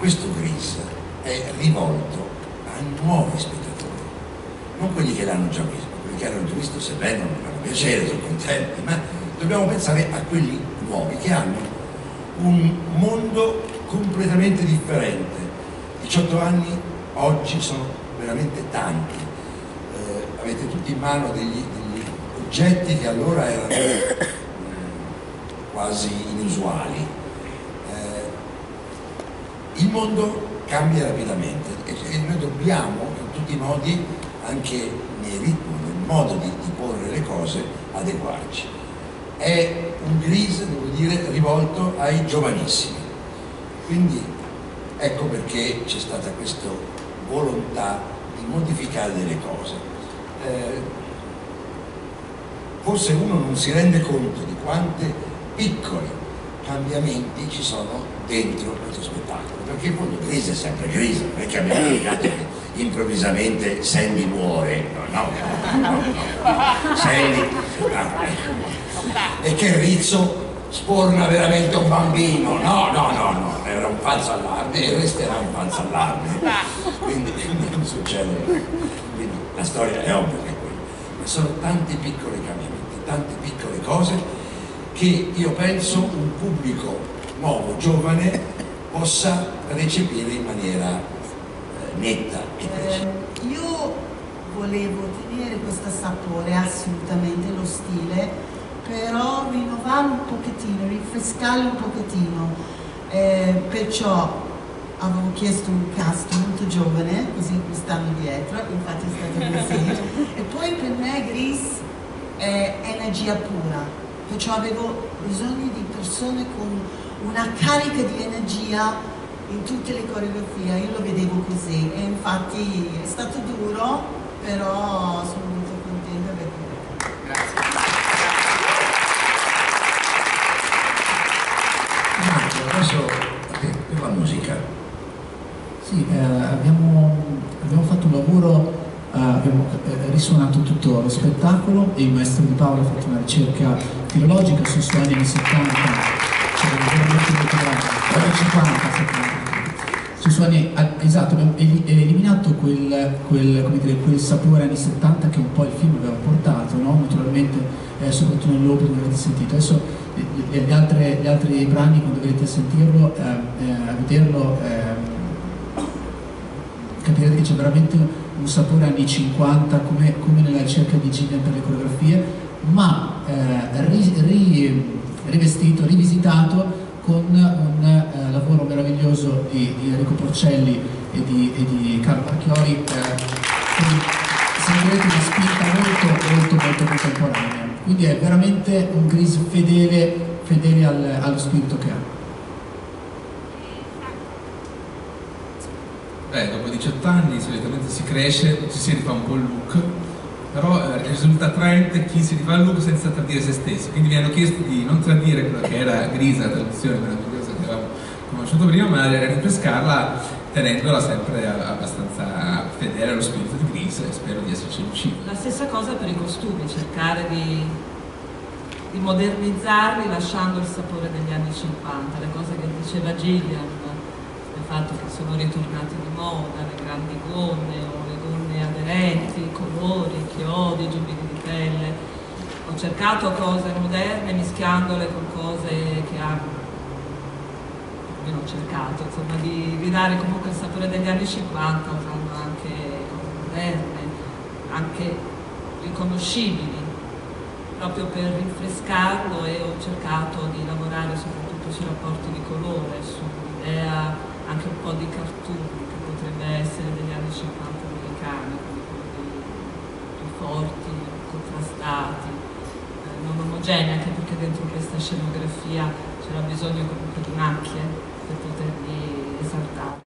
questo Grisa è rivolto ai nuovi spettatori, non quelli che l'hanno già visto, quelli che hanno già visto se vengono mi fanno piacere, sono contenti, ma dobbiamo pensare a quelli nuovi che hanno un mondo completamente differente. 18 anni oggi sono veramente tanti, avete tutti in mano degli oggetti che allora erano quasi inusuali. Il mondo cambia rapidamente e noi dobbiamo in tutti i modi, anche nel ritmo, nel modo di porre le cose, adeguarci. È un Grease, devo dire, rivolto ai giovanissimi, quindi ecco perché c'è stata questa volontà di modificare delle cose. Forse uno non si rende conto di quante piccole cambiamenti ci sono dentro questo spettacolo, perché in fondo Grease è sempre Grease, non è che abbiamo indicato che improvvisamente Sandy muore, no. Sandy, e che Rizzo sporna veramente un bambino, no, era un falso allarme e resterà un falso allarme, quindi non succede, quindi la storia è ovvia che è quella, ma sono tanti piccoli cambiamenti, tante piccole cose che io penso un pubblico nuovo, giovane, possa recepire in maniera netta e precisa. Io volevo tenere questo sapore, assolutamente lo stile, però rinnovare un pochettino, rinfrescare un pochettino, perciò avevo chiesto un cast molto giovane, così mi stanno dietro, infatti è stato così, e poi per me Grease è energia pura. Perciò avevo bisogno di persone con una carica di energia in tutte le coreografie, io lo vedevo così e infatti è stato duro, però sono molto contenta di averlo. Grazie. Adesso per la musica. Sì, abbiamo fatto un lavoro, abbiamo risuonato tutto lo spettacolo e il maestro Di Paolo ha fatto una ricerca filologica sui suoni anni 70, cioè veramente anni 50, sui suoni, esatto, abbiamo eliminato quel sapore anni 70 che un po' il film aveva portato, no? Naturalmente, soprattutto nell'opera che avete sentito. Adesso gli altri brani, quando vedete a sentirlo, a vederlo, capirete che c'è veramente un sapore anni 50, come nella ricerca di Gillian per le coreografie, ma rivestito, rivisitato con un lavoro meraviglioso di Enrico Porcelli e di Carlo Parchioli, sentirete una spinta molto contemporanea. Quindi è veramente un Grease fedele allo spirito che ha. Dopo 18 anni solitamente si cresce, ci si rifà un po' il look, però risulta attraente chi si rifà il look senza tradire se stessi, quindi mi hanno chiesto di non tradire quella che era Grisa, la traduzione meravigliosa che avevamo conosciuto prima, ma rinfrescarla tenendola sempre abbastanza fedele allo spirito di Grisa, e spero di esserci riuscito. La stessa cosa per i costumi, cercare di modernizzarli lasciando il sapore degli anni 50, le cose che diceva Gillian, il fatto che sono ritornati di moda le grandi gonne o le gonne aderenti, i colori, i chiodi, i giubbini di pelle. Ho cercato cose moderne mischiandole con cose che hanno, almeno ho cercato, insomma, di ridare comunque il sapore degli anni 50 usando anche cose moderne, anche riconoscibili, proprio per rinfrescarlo, e ho cercato di lavorare soprattutto sul rapporto di colore, sull'idea anche un po' di cartoon che potrebbe essere degli anni 50 americani, più forti, contrastati, non omogenei, anche perché dentro questa scenografia c'era bisogno comunque di macchie per poterli esaltare.